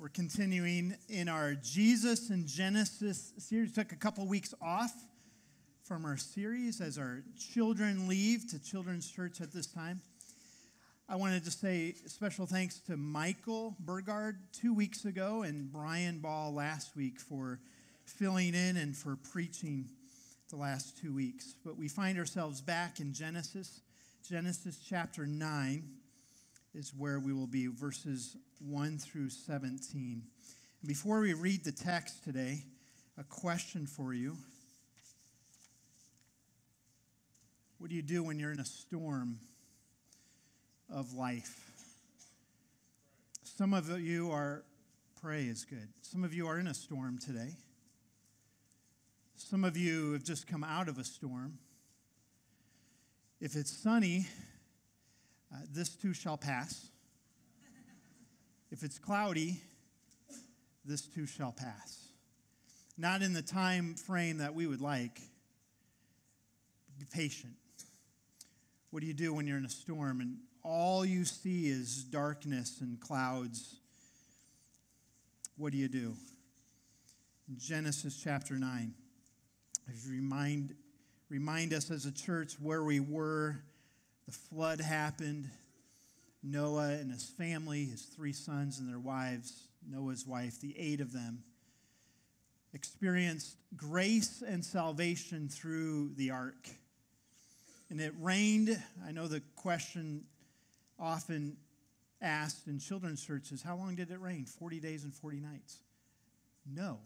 We're continuing in our Jesus and Genesis series. Took a couple weeks off from our series as our children leave to children's church at this time. I wanted to say special thanks to Michael Burgard 2 weeks ago and Brian Ball last week for filling in and for preaching the last 2 weeks. But we find ourselves back in Genesis. Genesis chapter 9 is where we will be, verses 1 through 17. And before we read the text today, a question for you. What do you do when you're in a storm of life? Some of you are, pray is good. Some of you are in a storm today. Some of you have just come out of a storm. If it's sunny, this too shall pass. If it's cloudy, this too shall pass. Not in the time frame that we would like. Be patient. What do you do when you're in a storm and all you see is darkness and clouds? What do you do? In Genesis chapter 9, remind us as a church where we were. The flood happened. Noah and his family, his three sons and their wives, Noah's wife, the eight of them, experienced grace and salvation through the ark. And it rained. I know the question often asked in children's churches, how long did it rain? 40 days and 40 nights. No.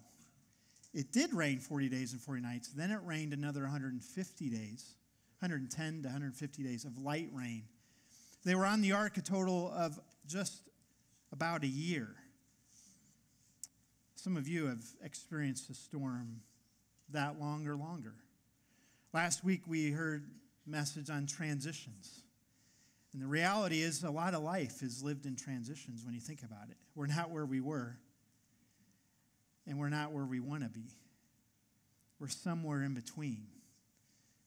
It did rain 40 days and 40 nights. Then it rained another 150 days, 110 to 150 days of light rain. They were on the ark a total of just about a year. Some of you have experienced a storm that long or longer. Last week we heard a message on transitions. And the reality is a lot of life is lived in transitions when you think about it. We're not where we were, and we're not where we want to be. We're somewhere in between.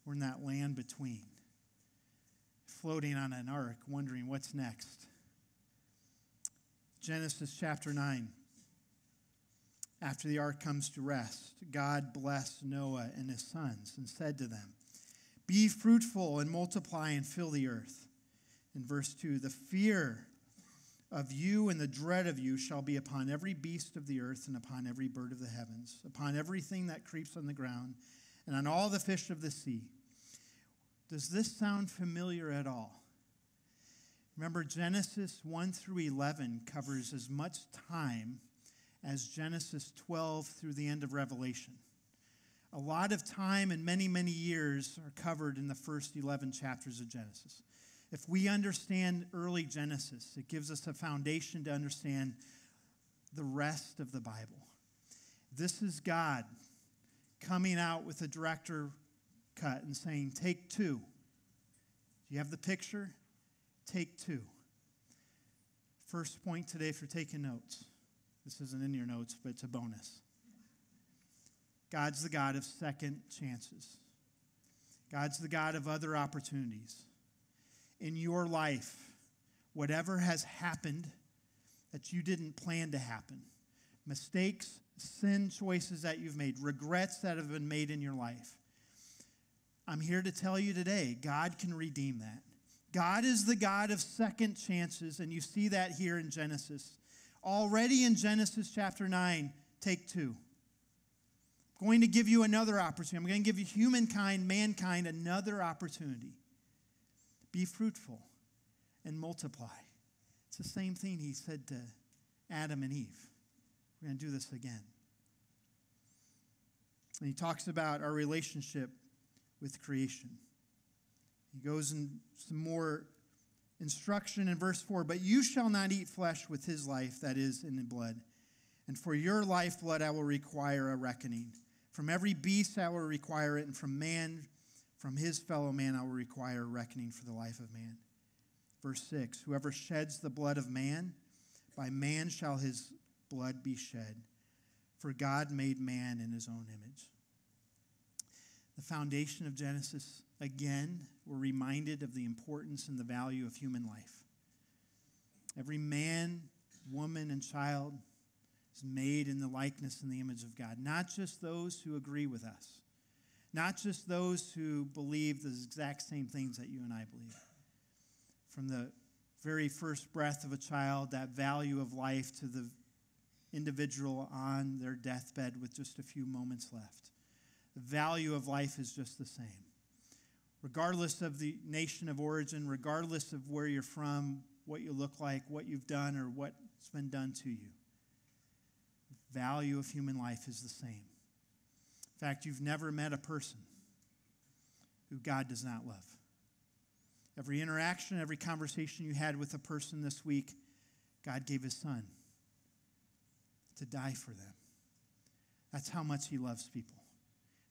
We're in that land between. Floating on an ark, wondering what's next. Genesis chapter 9. After the ark comes to rest, God blessed Noah and his sons and said to them, "Be fruitful and multiply and fill the earth." In verse 2, "The fear of you and the dread of you shall be upon every beast of the earth and upon every bird of the heavens, upon everything that creeps on the ground, and on all the fish of the sea." Does this sound familiar at all? Remember, Genesis 1 through 11 covers as much time as Genesis 12 through the end of Revelation. A lot of time and many, many years are covered in the first 11 chapters of Genesis. If we understand early Genesis, it gives us a foundation to understand the rest of the Bible. This is God coming out with a director cut and saying, take two. Do you have the picture? Take two. First point today, if you're taking notes. This isn't in your notes, but it's a bonus. God's the God of second chances. God's the God of other opportunities. In your life, whatever has happened that you didn't plan to happen, mistakes, sin choices that you've made, regrets that have been made in your life, I'm here to tell you today, God can redeem that. God is the God of second chances, and you see that here in Genesis. Already in Genesis chapter 9, take two. I'm going to give you another opportunity. I'm going to give you mankind, another opportunity. Be fruitful and multiply. It's the same thing he said to Adam and Eve. We're going to do this again. And he talks about our relationship with creation. He goes in some more instruction in verse 4, "But you shall not eat flesh with his life, that is, in the blood. And for your lifeblood I will require a reckoning. From every beast I will require it, and from man, from his fellow man, I will require a reckoning for the life of man." Verse 6, "Whoever sheds the blood of man, by man shall his blood be shed. For God made man in his own image." The foundation of Genesis, again, we're reminded of the importance and the value of human life. Every man, woman, and child is made in the likeness and the image of God. Not just those who agree with us. Not just those who believe the exact same things that you and I believe. From the very first breath of a child, that value of life, to the individual on their deathbed with just a few moments left. The value of life is just the same. Regardless of the nation of origin, regardless of where you're from, what you look like, what you've done, or what's been done to you, the value of human life is the same. In fact, you've never met a person who God does not love. Every interaction, every conversation you had with a person this week, God gave his son to die for them. That's how much he loves people.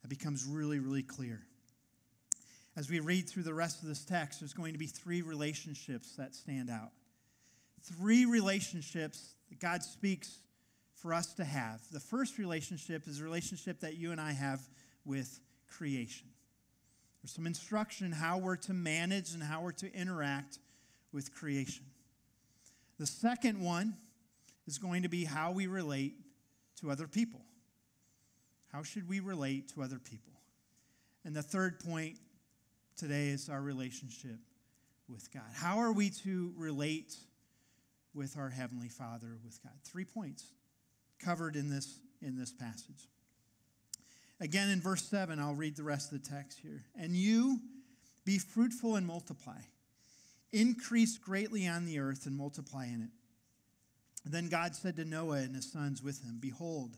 That becomes really, really clear. As we read through the rest of this text, there's going to be three relationships that stand out. Three relationships that God speaks for us to have. The first relationship is the relationship that you and I have with creation. There's some instruction how we're to manage and how we're to interact with creation. The second one is going to be how we relate to other people. How should we relate to other people? And the third point today is our relationship with God. How are we to relate with our Heavenly Father, with God? 3 points covered in this passage. Again, in verse 7, I'll read the rest of the text here. And you, be fruitful and multiply. Increase greatly on the earth and multiply in it. Then God said to Noah and his sons with him, Behold,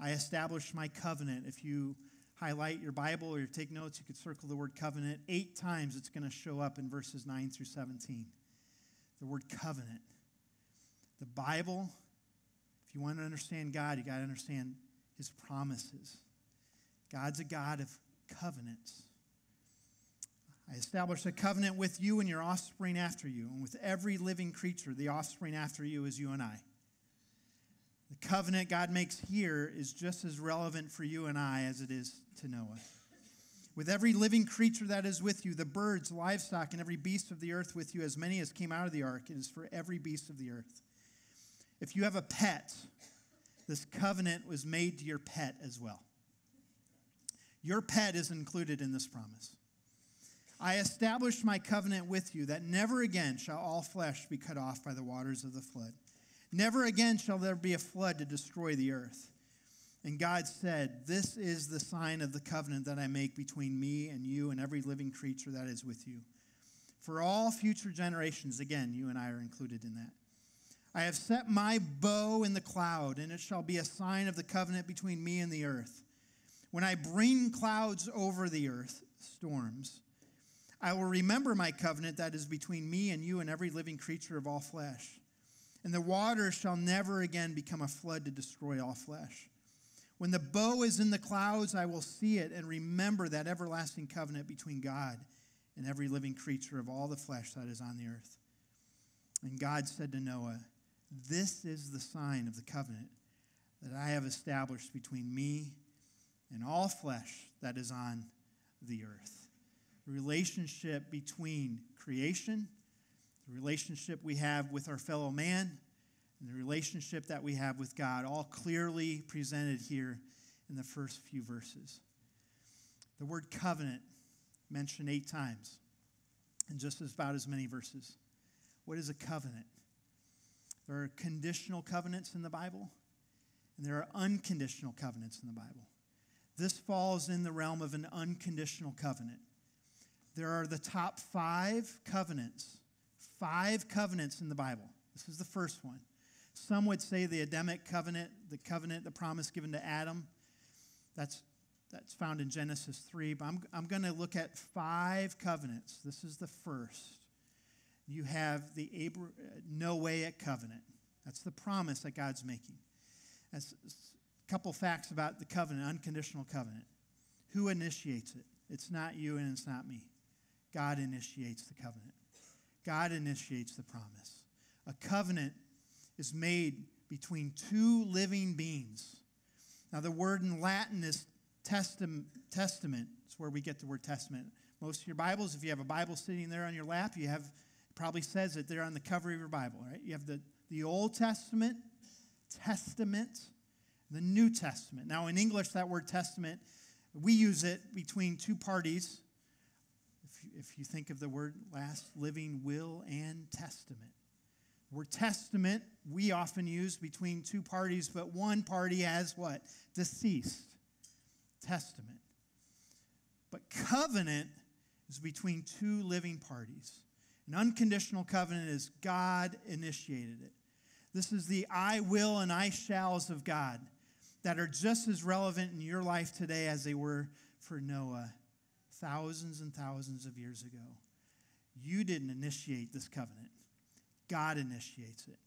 I establish my covenant. If you highlight your Bible or you take notes, you could circle the word covenant. 8 times it's going to show up in verses 9 through 17. The word covenant. The Bible, if you want to understand God, you got to understand his promises. God's a God of covenants. I establish a covenant with you and your offspring after you, and with every living creature. The offspring after you is you and I. The covenant God makes here is just as relevant for you and I as it is to Noah. With every living creature that is with you, the birds, livestock, and every beast of the earth with you, as many as came out of the ark, it is for every beast of the earth. If you have a pet, this covenant was made to your pet as well. Your pet is included in this promise. I establish my covenant with you that never again shall all flesh be cut off by the waters of the flood. Never again shall there be a flood to destroy the earth. And God said, This is the sign of the covenant that I make between me and you and every living creature that is with you. For all future generations, again, you and I are included in that. I have set my bow in the cloud, and it shall be a sign of the covenant between me and the earth. When I bring clouds over the earth, storms, I will remember my covenant that is between me and you and every living creature of all flesh. And the water shall never again become a flood to destroy all flesh. When the bow is in the clouds, I will see it and remember that everlasting covenant between God and every living creature of all the flesh that is on the earth. And God said to Noah, This is the sign of the covenant that I have established between me and all flesh that is on the earth. Relationship between creation, the relationship we have with our fellow man, and the relationship that we have with God, all clearly presented here in the first few verses. The word covenant mentioned 8 times in just about as many verses. What is a covenant? There are conditional covenants in the Bible, and there are unconditional covenants in the Bible. This falls in the realm of an unconditional covenant. There are the top 5 covenants. 5 covenants in the Bible. This is the first one. Some would say the Adamic covenant, the promise given to Adam. That's found in Genesis 3. But I'm going to look at 5 covenants. This is the first. You have the Noahic covenant. That's the promise that God's making. That's a couple facts about the covenant, unconditional covenant. Who initiates it? It's not you and it's not me. God initiates the covenant. God initiates the promise. A covenant is made between 2 living beings. Now, the word in Latin is testament. It's where we get the word testament. Most of your Bibles, if you have a Bible sitting there on your lap, you have, it probably says it there on the cover of your Bible, right? You have the Old Testament Testament, the New Testament. Now, in English, that word testament, we use it between two parties. If you think of the word last, living will and testament. The word testament we often use between two parties, but one party has what? Deceased. Testament. But covenant is between two living parties. An unconditional covenant is God initiated it. This is the I will and I shalls of God that are just as relevant in your life today as they were for Noah thousands and thousands of years ago. You didn't initiate this covenant. God initiates it.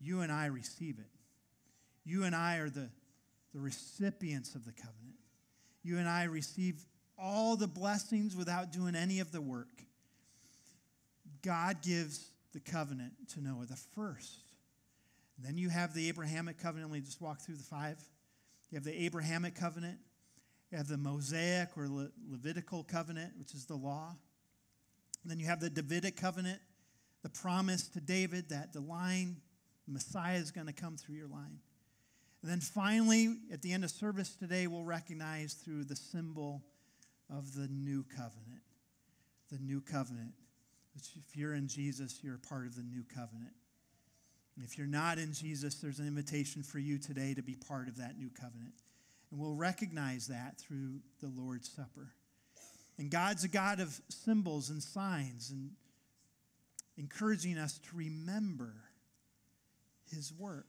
You and I receive it. You and I are the recipients of the covenant. You and I receive all the blessings without doing any of the work. God gives the covenant to Noah, the first. And then you have the Abrahamic covenant. Let me just walk through the five. You have the Abrahamic covenant. You have the Mosaic or Levitical covenant, which is the law. And then you have the Davidic covenant, the promise to David that the line, the Messiah is going to come through your line. And then finally, at the end of service today, we'll recognize through the symbol of the new covenant. The new covenant. Which if you're in Jesus, you're a part of the new covenant. And if you're not in Jesus, there's an invitation for you today to be part of that new covenant. And we'll recognize that through the Lord's Supper. And God's a God of symbols and signs and encouraging us to remember his work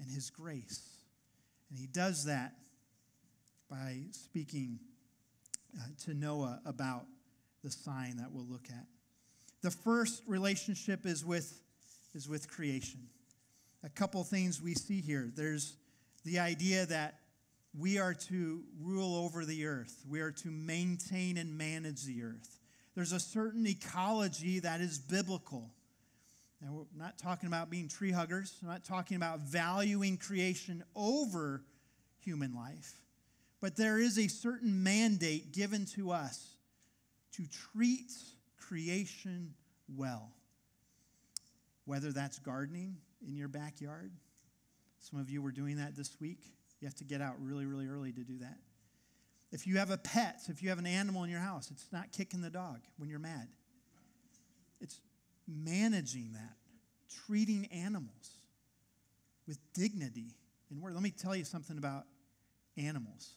and his grace. And he does that by speaking to Noah about the sign that we'll look at. The first relationship is with creation. A couple things we see here. There's the idea that we are to rule over the earth. We are to maintain and manage the earth. There's a certain ecology that is biblical. Now, we're not talking about being tree huggers. We're not talking about valuing creation over human life. But there is a certain mandate given to us to treat creation well. Whether that's gardening in your backyard. Some of you were doing that this week. You have to get out really, really early to do that. If you have a pet, if you have an animal in your house, it's not kicking the dog when you're mad. It's managing that, treating animals with dignity and worth. Let me tell you something about animals.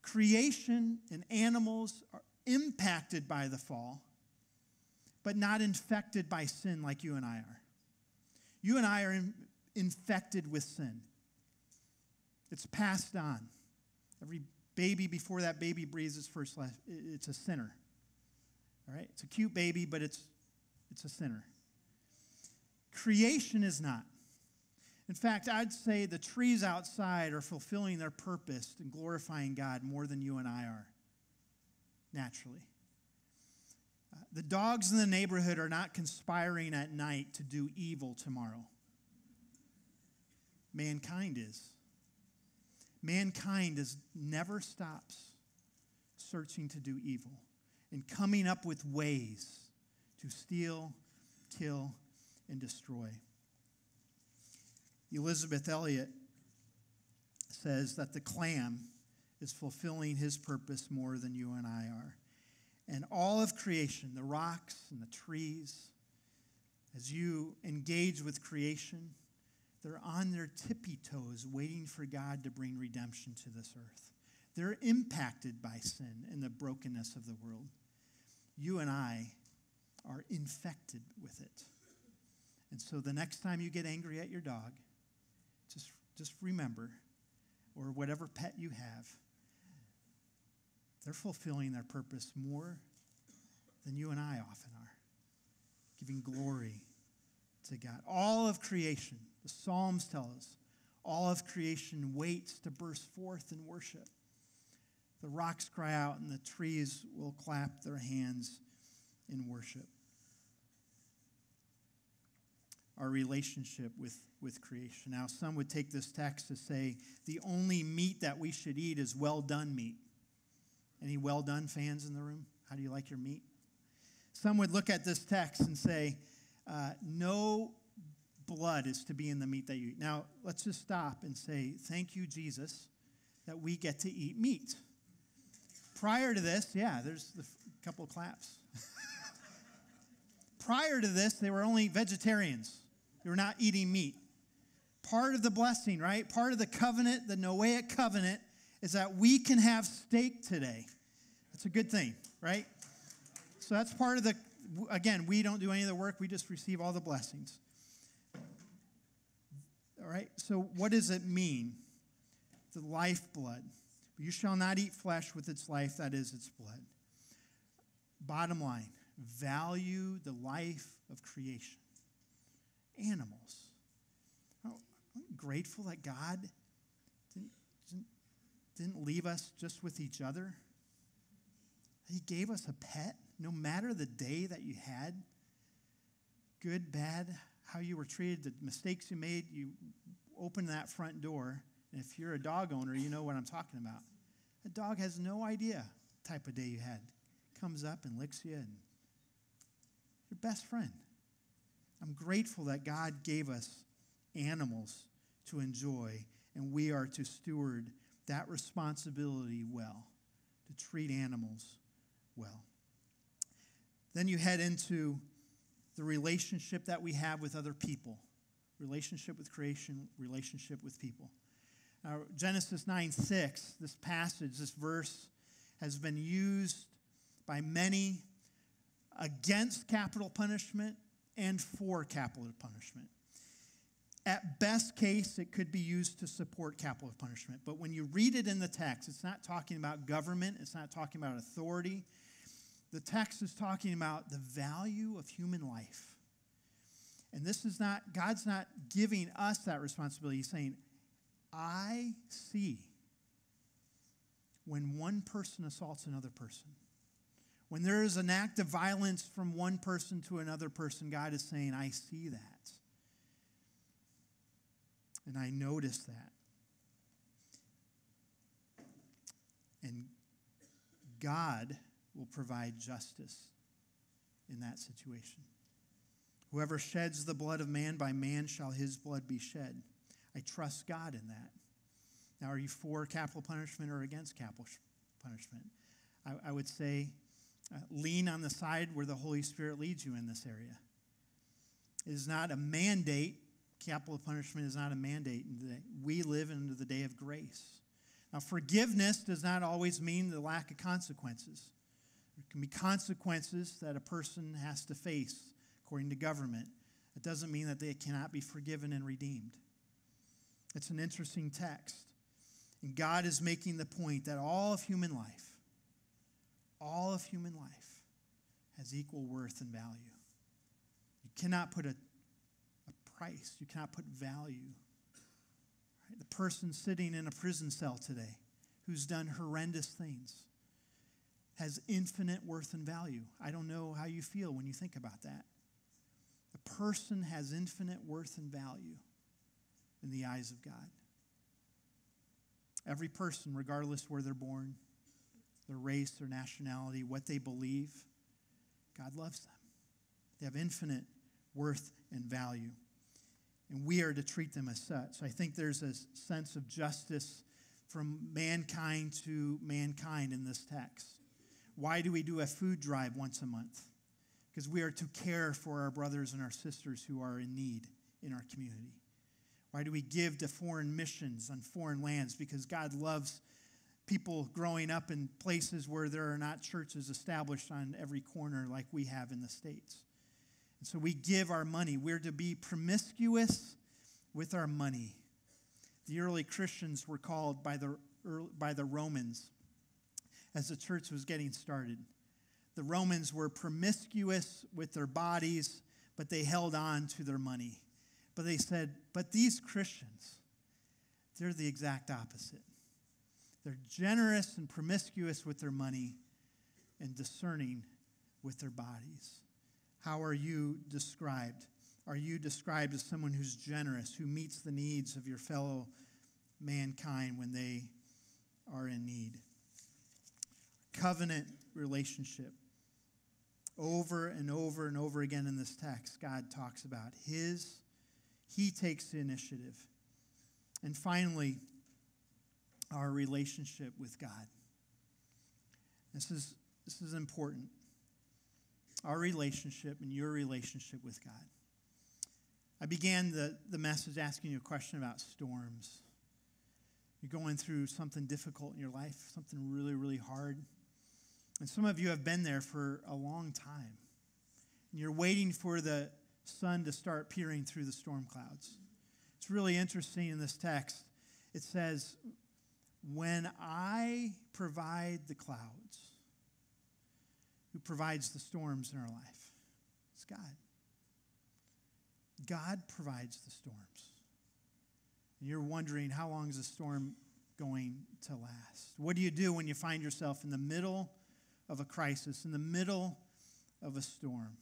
Creation and animals are impacted by the fall, but not infected by sin like you and I are. You and I are infected with sin. It's passed on. Every baby before that baby breathes its first life, it's a sinner. All right? It's a cute baby, but it's a sinner. Creation is not. In fact, I'd say the trees outside are fulfilling their purpose and glorifying God more than you and I are, naturally. The dogs in the neighborhood are not conspiring at night to do evil tomorrow. Mankind is. Mankind never stops searching to do evil and coming up with ways to steal, kill, and destroy. Elizabeth Elliot says that the clam is fulfilling his purpose more than you and I are. And all of creation, the rocks and the trees, as you engage with creation, they're on their tippy toes waiting for God to bring redemption to this earth. They're impacted by sin and the brokenness of the world. You and I are infected with it. And so the next time you get angry at your dog, just remember, or whatever pet you have, they're fulfilling their purpose more than you and I often are, giving glory to God. All of creation, the Psalms tell us, all of creation waits to burst forth in worship. The rocks cry out and the trees will clap their hands in worship. Our relationship with creation. Now, some would take this text to say the only meat that we should eat is well done meat. Any well done fans in the room? How do you like your meat? Some would look at this text and say, no blood is to be in the meat that you eat. Now, let's just stop and say, thank you, Jesus, that we get to eat meat. Prior to this, yeah, there's a couple of claps. Prior to this, they were only vegetarians. They were not eating meat. Part of the blessing, right? Part of the covenant, the Noahic covenant, is that we can have steak today. That's a good thing, right? So that's part of the, again, we don't do any of the work. We just receive all the blessings. All right, so what does it mean? The lifeblood. You shall not eat flesh with its life, that is its blood. Bottom line, value the life of creation. Animals. I'm grateful that God didn't leave us just with each other. He gave us a pet, no matter the day that you had, good, bad, how you were treated, the mistakes you made, you opened that front door. And if you're a dog owner, you know what I'm talking about. A dog has no idea the type of day you had. Comes up and licks you and your best friend. I'm grateful that God gave us animals to enjoy, and we are to steward that responsibility well, to treat animals well. Then you head into the relationship that we have with other people, relationship with creation, relationship with people. Genesis 9:6, this passage, this verse, has been used by many against capital punishment and for capital punishment. At best case, it could be used to support capital punishment. But when you read it in the text, it's not talking about government. It's not talking about authority. The text is talking about the value of human life. And this is not, God's not giving us that responsibility. He's saying, I see when one person assaults another person. When there is an act of violence from one person to another person, God is saying, I see that. And I notice that. And God will provide justice in that situation. Whoever sheds the blood of man, by man shall his blood be shed. I trust God in that. Now, are you for capital punishment or against capital punishment? I would say lean on the side where the Holy Spirit leads you in this area. It is not a mandate. Capital punishment is not a mandate. We live under the day of grace. Now, forgiveness does not always mean the lack of consequences. There can be consequences that a person has to face according to government. It doesn't mean that they cannot be forgiven and redeemed. It's an interesting text. And God is making the point that all of human life has equal worth and value. You cannot put a price. You cannot put value. Right? The person sitting in a prison cell today who's done horrendous things has infinite worth and value. I don't know how you feel when you think about that. The person has infinite worth and value in the eyes of God. Every person, regardless where they're born, their race, their nationality, what they believe, God loves them. They have infinite worth and value. And we are to treat them as such. So I think there's a sense of justice from mankind to mankind in this text. Why do we do a food drive once a month? Because we are to care for our brothers and our sisters who are in need in our community. Why do we give to foreign missions on foreign lands? Because God loves people growing up in places where there are not churches established on every corner like we have in the States. And so we give our money. We're to be promiscuous with our money. The early Christians were called by the Romans as the church was getting started. The Romans were promiscuous with their bodies, but they held on to their money. But they said, but these Christians, they're the exact opposite. They're generous and promiscuous with their money and discerning with their bodies. How are you described? Are you described as someone who's generous, who meets the needs of your fellow mankind when they are in need? Covenant relationship. Over and over and over again in this text, God talks about his He takes the initiative. And finally, our relationship with God. This is important. Our relationship and your relationship with God. I began the message asking you a question about storms. You're going through something difficult in your life, something really, really hard. And some of you have been there for a long time. And you're waiting for the sun to start peering through the storm clouds. It's really interesting in this text. It says, when I provide the clouds, who provides the storms in our life? It's God. God provides the storms. And you're wondering, how long is the storm going to last? What do you do when you find yourself in the middle of a crisis, in the middle of a storm?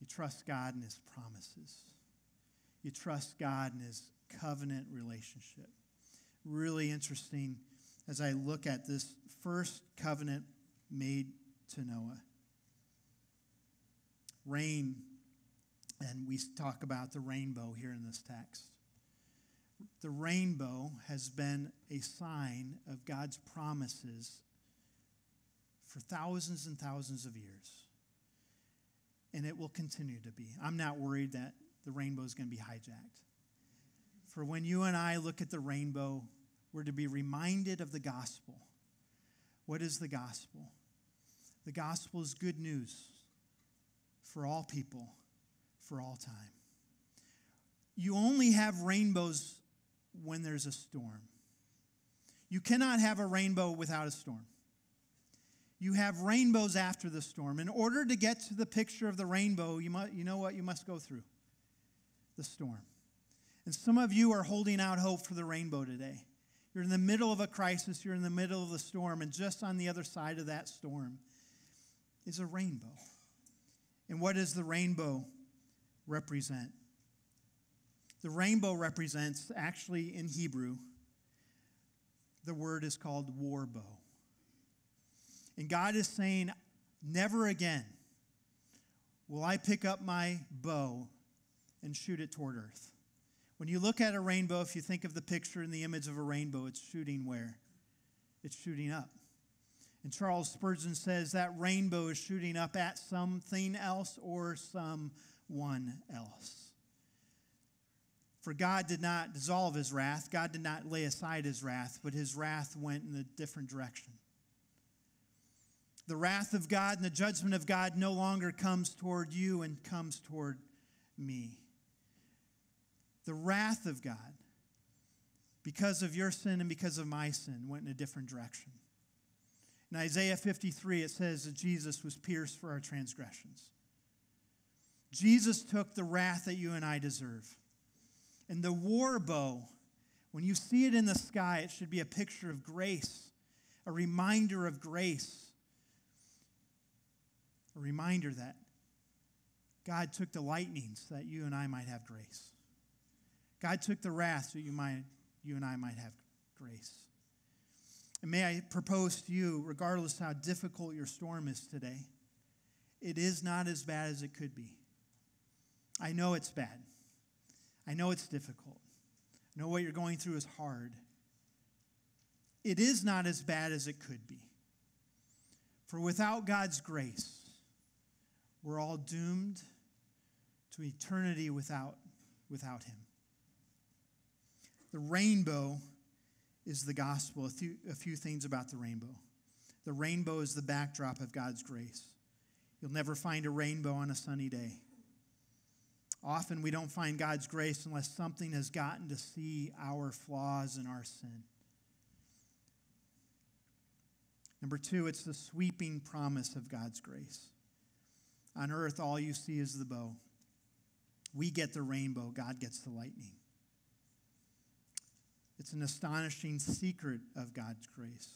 You trust God and His promises. You trust God and His covenant relationship. Really interesting as I look at this first covenant made to Noah. Rain, and we talk about the rainbow here in this text. The rainbow has been a sign of God's promises for thousands and thousands of years. And it will continue to be. I'm not worried that the rainbow is going to be hijacked. For when you and I look at the rainbow, we're to be reminded of the gospel. What is the gospel? The gospel is good news for all people, for all time. You only have rainbows when there's a storm. You cannot have a rainbow without a storm. You have rainbows after the storm. In order to get to the picture of the rainbow, you must go through the storm. And some of you are holding out hope for the rainbow today. You're in the middle of a crisis. You're in the middle of the storm. And just on the other side of that storm is a rainbow. And what does the rainbow represent? The rainbow represents, actually in Hebrew, the word is called warbow. And God is saying, never again will I pick up my bow and shoot it toward earth. When you look at a rainbow, if you think of the picture and the image of a rainbow, it's shooting where? It's shooting up. And Charles Spurgeon says that rainbow is shooting up at something else or someone else. For God did not dissolve His wrath. God did not lay aside His wrath, but His wrath went in a different direction. The wrath of God and the judgment of God no longer comes toward you and comes toward me. The wrath of God, because of your sin and because of my sin, went in a different direction. In Isaiah 53, it says that Jesus was pierced for our transgressions. Jesus took the wrath that you and I deserve. And the war bow, when you see it in the sky, it should be a picture of grace, a reminder of grace. A reminder that God took the lightnings so that you and I might have grace. God took the wrath so you and I might have grace. And may I propose to you, regardless how difficult your storm is today, it is not as bad as it could be. I know it's bad. I know it's difficult. I know what you're going through is hard. It is not as bad as it could be. For without God's grace, we're all doomed to eternity without Him. The rainbow is the gospel. A few things about the rainbow. The rainbow is the backdrop of God's grace. You'll never find a rainbow on a sunny day. Often we don't find God's grace unless something has gotten to see our flaws and our sin. Number two, it's the sweeping promise of God's grace. On earth, all you see is the bow. We get the rainbow. God gets the lightning. It's an astonishing secret of God's grace.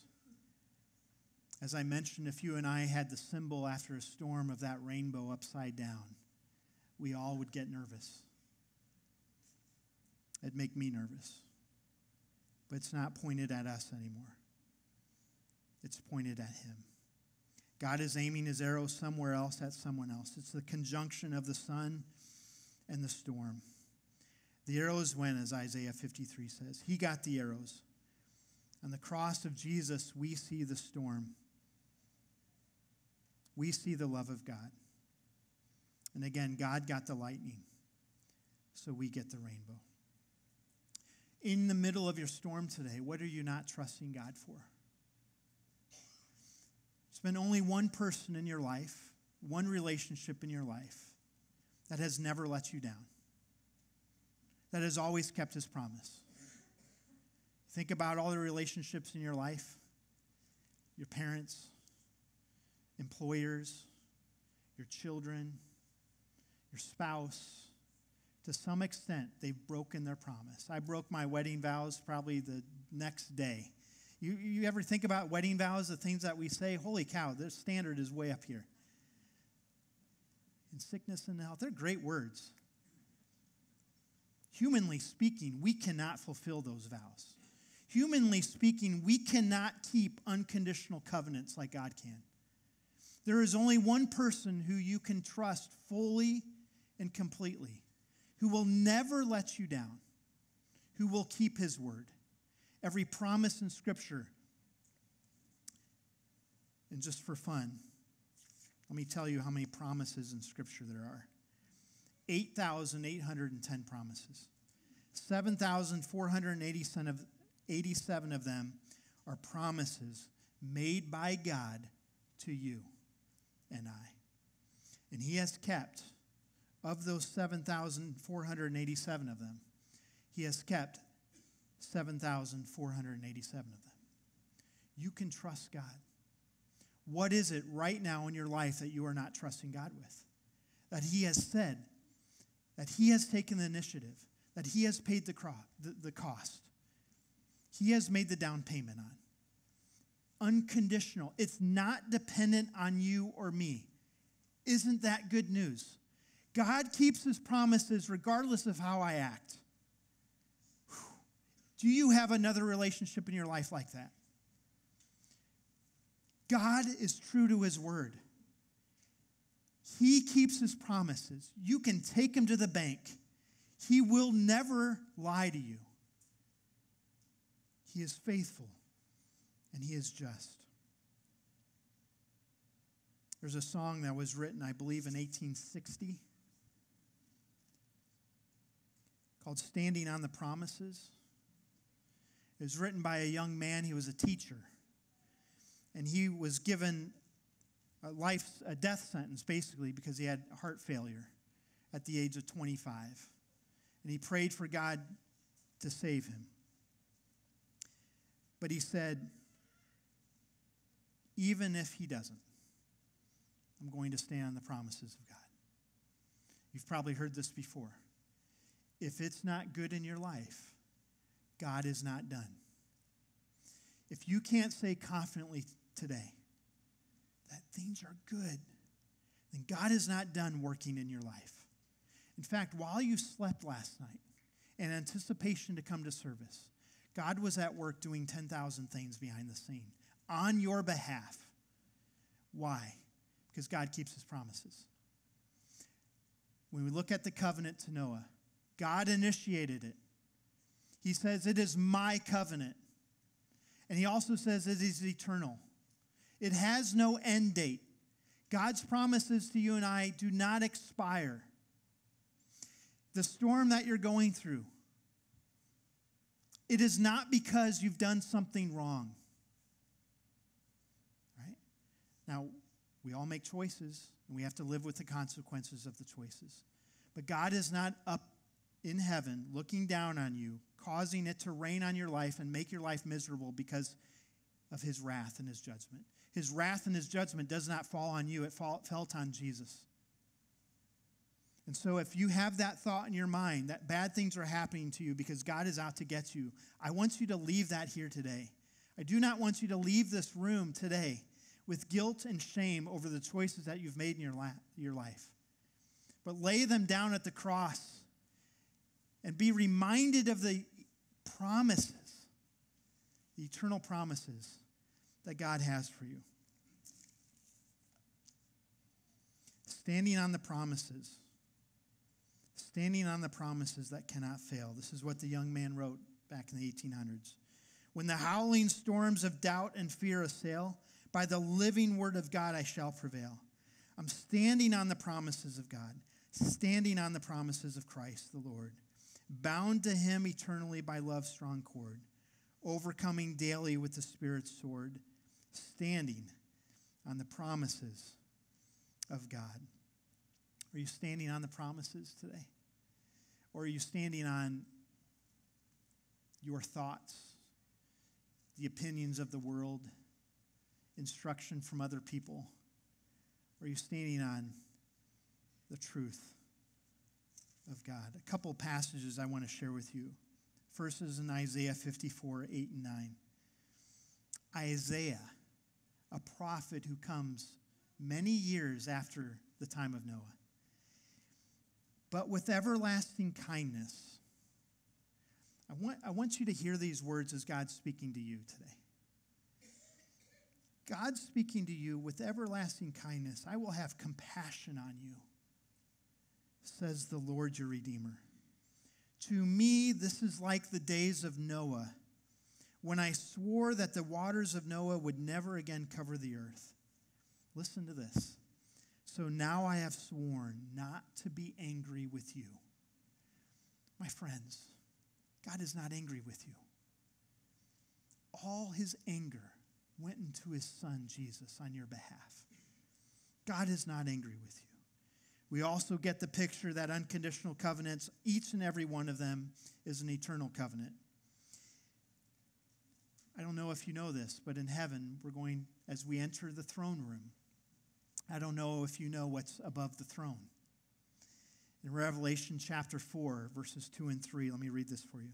As I mentioned, if you and I had the symbol after a storm of that rainbow upside down, we all would get nervous. It'd make me nervous. But it's not pointed at us anymore. It's pointed at Him. God is aiming His arrow somewhere else at someone else. It's the conjunction of the sun and the storm. The arrows went, as Isaiah 53 says. He got the arrows. On the cross of Jesus, we see the storm. We see the love of God. And again, God got the lightning, so we get the rainbow. In the middle of your storm today, what are you not trusting God for? There's been only one person in your life, one relationship in your life that has never let you down, that has always kept his promise. Think about all the relationships in your life, your parents, employers, your children, your spouse. To some extent, they've broken their promise. I broke my wedding vows probably the next day. You ever think about wedding vows, the things that we say? Holy cow, their standard is way up here. In sickness and health, they're great words. Humanly speaking, we cannot fulfill those vows. Humanly speaking, we cannot keep unconditional covenants like God can. There is only one person who you can trust fully and completely, who will never let you down, who will keep his word. Every promise in Scripture. And just for fun, let me tell you how many promises in Scripture there are. 8,810 promises. 7,487 of them are promises made by God to you and I. And he has kept, of those 7,487 of them, he has kept 7,487 of them. You can trust God. What is it right now in your life that you are not trusting God with? That he has said, that he has taken the initiative, that he has paid the cost. He has made the down payment on. Unconditional. It's not dependent on you or me. Isn't that good news? God keeps his promises regardless of how I act. Whew. Do you have another relationship in your life like that? God is true to his word. He keeps his promises. You can take him to the bank. He will never lie to you. He is faithful and he is just. There's a song that was written, I believe, in 1860 called Standing on the Promises. It was written by a young man. He was a teacher. And he was given a death sentence, basically, because he had heart failure at the age of 25. And he prayed for God to save him. But he said, even if he doesn't, I'm going to stand on the promises of God. You've probably heard this before. If it's not good in your life, God is not done. If you can't say confidently today that things are good, then God is not done working in your life. In fact, while you slept last night in anticipation to come to service, God was at work doing 10,000 things behind the scene on your behalf. Why? Because God keeps his promises. When we look at the covenant to Noah, God initiated it. He says, it is my covenant. And he also says it is eternal. It has no end date. God's promises to you and I do not expire. The storm that you're going through, it is not because you've done something wrong. Right? Now, we all make choices, and we have to live with the consequences of the choices. But God is not up in heaven looking down on you, causing it to rain on your life and make your life miserable because of his wrath and his judgment. His wrath and his judgment does not fall on you. It fell on Jesus. And so if you have that thought in your mind that bad things are happening to you because God is out to get you, I want you to leave that here today. I do not want you to leave this room today with guilt and shame over the choices that you've made in your life. But lay them down at the cross and be reminded of the promises, the eternal promises that God has for you. Standing on the promises. standing on the promises that cannot fail. This is what the young man wrote back in the 1800s. When the howling storms of doubt and fear assail, by the living word of God I shall prevail. I'm standing on the promises of God, standing on the promises of Christ the Lord, bound to him eternally by love's strong cord, overcoming daily with the Spirit's sword, standing on the promises of God. Are you standing on the promises today? Or are you standing on your thoughts, the opinions of the world, instruction from other people? Or are you standing on the truth of God? A couple passages I want to share with you. First is in Isaiah 54, 8 and 9. Isaiah, a prophet who comes many years after the time of Noah. But with everlasting kindness. I want you to hear these words as God's speaking to you today. God's speaking to you with everlasting kindness. I will have compassion on you, says the Lord your Redeemer. To me, this is like the days of Noah, when I swore that the waters of Noah would never again cover the earth. Listen to this. So now I have sworn not to be angry with you. My friends, God is not angry with you. All his anger went into his son, Jesus, on your behalf. God is not angry with you. We also get the picture that unconditional covenants, each and every one of them, is an eternal covenant. I don't know if you know this, but in heaven, we're going, as we enter the throne room, I don't know if you know what's above the throne. In Revelation chapter 4, verses 2 and 3, let me read this for you.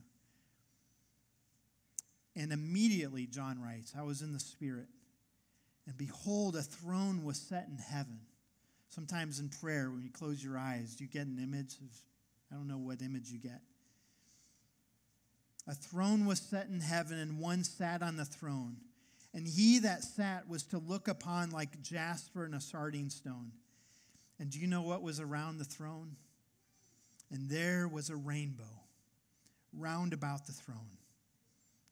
And immediately, John writes, I was in the Spirit, and behold, a throne was set in heaven. Sometimes in prayer, when you close your eyes, you get an image of, I don't know what image you get. A throne was set in heaven, and one sat on the throne. And he that sat was to look upon like jasper and a sardine stone. And do you know what was around the throne? And there was a rainbow round about the throne,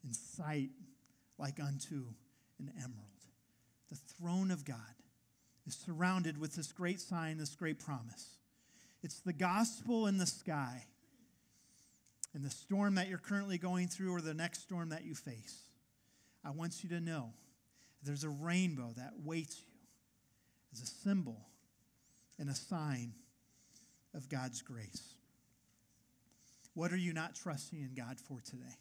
in sight like unto an emerald. The throne of God is surrounded with this great sign, this great promise. It's the gospel in the sky, and the storm that you're currently going through or the next storm that you face. I want you to know there's a rainbow that waits you as a symbol and a sign of God's grace. What are you not trusting in God for today?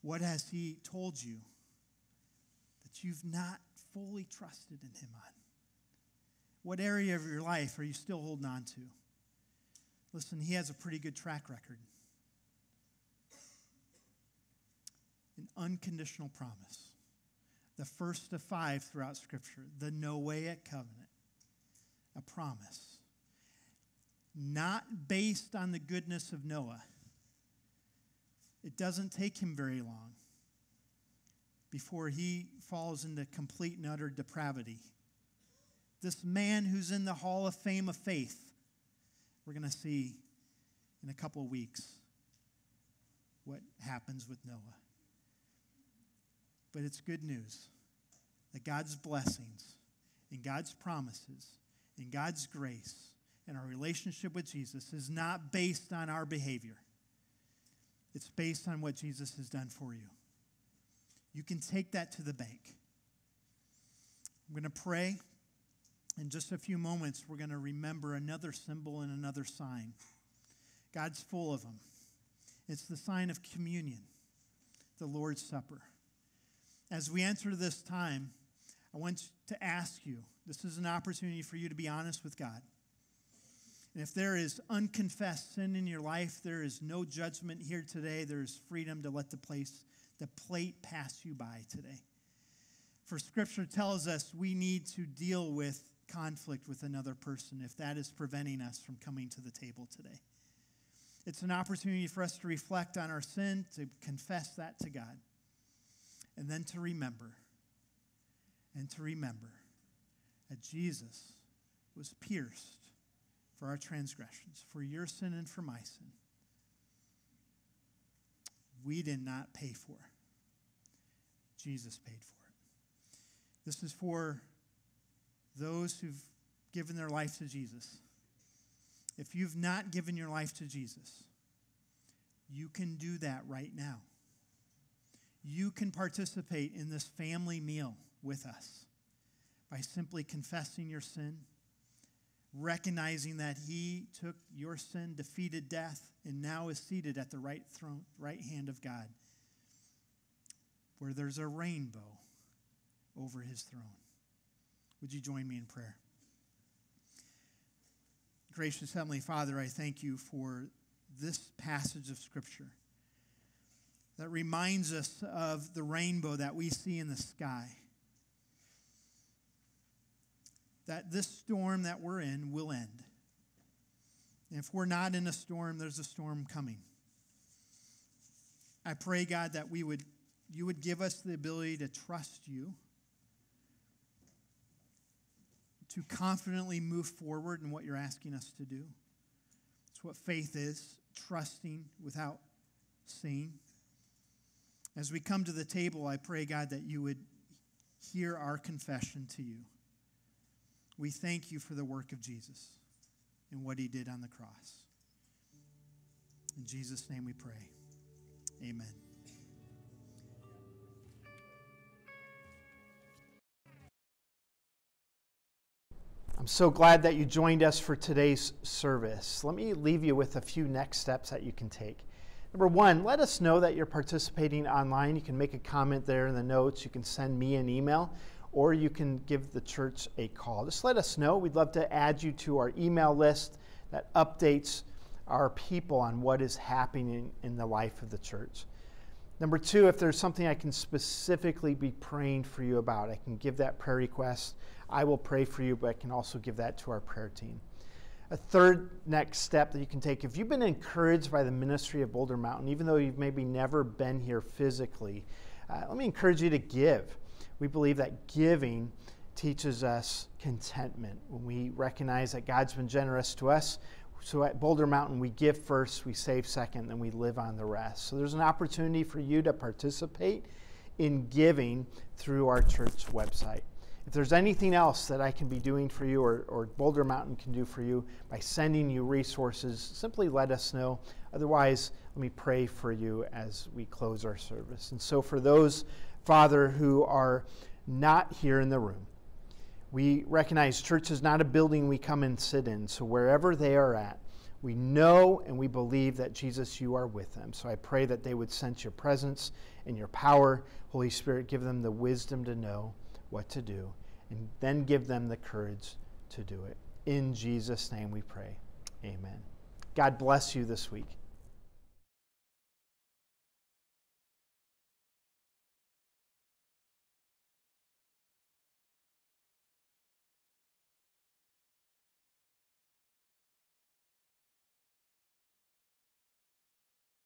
What has he told you that you've not fully trusted in him on? What area of your life are you still holding on to? Listen, he has a pretty good track record. An unconditional promise. The first of 5 throughout Scripture. The Noahic covenant. A promise. Not based on the goodness of Noah. It doesn't take him very long before he falls into complete and utter depravity. This man who's in the Hall of Fame of Faith, we're going to see in a couple of weeks what happens with Noah. But it's good news that God's blessings and God's promises and God's grace and our relationship with Jesus is not based on our behavior. It's based on what Jesus has done for you. You can take that to the bank. I'm going to pray. In just a few moments, we're going to remember another symbol and another sign. God's full of them. It's the sign of communion, the Lord's Supper. As we enter this time, I want to ask you, this is an opportunity for you to be honest with God. And if there is unconfessed sin in your life, there is no judgment here today. There is freedom to let the plate pass you by today. For Scripture tells us we need to deal with conflict with another person if that is preventing us from coming to the table today. It's an opportunity for us to reflect on our sin, to confess that to God, and then to remember that Jesus was pierced for our transgressions, for your sin and for my sin, we did not pay for. Jesus paid for it. This is for those who've given their life to Jesus. If you've not given your life to Jesus, you can do that right now. You can participate in this family meal with us by simply confessing your sin, recognizing that he took your sin, defeated death, and now is seated at the right hand of God, where there's a rainbow over his throne. Would you join me in prayer? Gracious Heavenly Father, I thank you for this passage of Scripture that reminds us of the rainbow that we see in the sky. That this storm that we're in will end. And if we're not in a storm, there's a storm coming. I pray, God, that you would give us the ability to trust you, to confidently move forward in what you're asking us to do. It's what faith is, trusting without seeing. As we come to the table, I pray, God, that you would hear our confession to you. We thank you for the work of Jesus and what he did on the cross. In Jesus' name we pray. Amen. I'm so glad that you joined us for today's service. Let me leave you with a few next steps that you can take. Number one, let us know that you're participating online. You can make a comment there in the notes. You can send me an email, or you can give the church a call. Just let us know. We'd love to add you to our email list that updates our people on what is happening in the life of the church. Number two, if there's something I can specifically be praying for you about, I can give that prayer request. I will pray for you, but I can also give that to our prayer team. A third next step that you can take, if you've been encouraged by the ministry of Boulder Mountain, even though you've maybe never been here physically, let me encourage you to give. We believe that giving teaches us contentment. When we recognize that God's been generous to us, so at Boulder Mountain, we give first, we save second, then we live on the rest. So there's an opportunity for you to participate in giving through our church website. If there's anything else that I can be doing for you or Boulder Mountain can do for you by sending you resources, simply let us know. Otherwise, let me pray for you as we close our service. And so for those, Father, who are not here in the room, we recognize church is not a building we come and sit in. So wherever they are at, we know and we believe that, Jesus, you are with them. So I pray that they would sense your presence and your power. Holy Spirit, give them the wisdom to know what to do, and then give them the courage to do it. In Jesus' name we pray. Amen. God bless you this week.